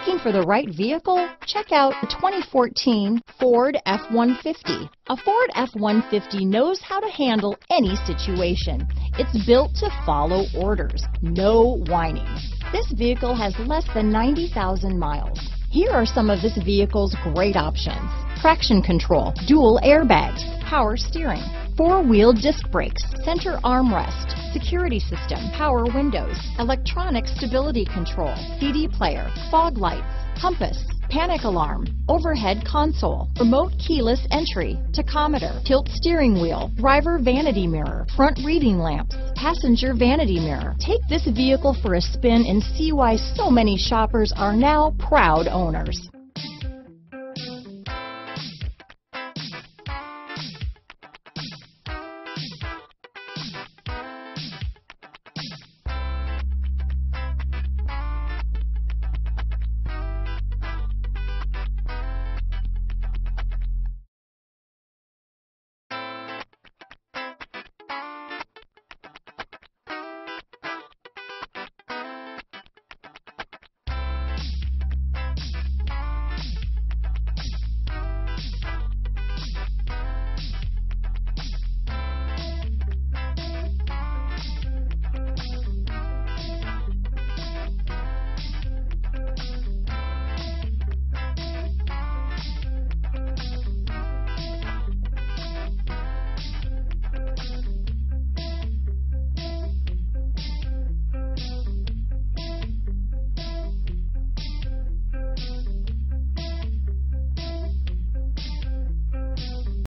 Looking for the right vehicle? Check out the 2014 Ford F-150. A Ford F-150 knows how to handle any situation. It's built to follow orders, no whining. This vehicle has less than 90,000 miles. Here are some of this vehicle's great options: traction control, dual airbags, power steering, four-wheel disc brakes, center armrest, security system, power windows, electronic stability control, CD player, fog lights, compass, panic alarm, overhead console, remote keyless entry, tachometer, tilt steering wheel, driver vanity mirror, front reading lamps, passenger vanity mirror. Take this vehicle for a spin and see why so many shoppers are now proud owners.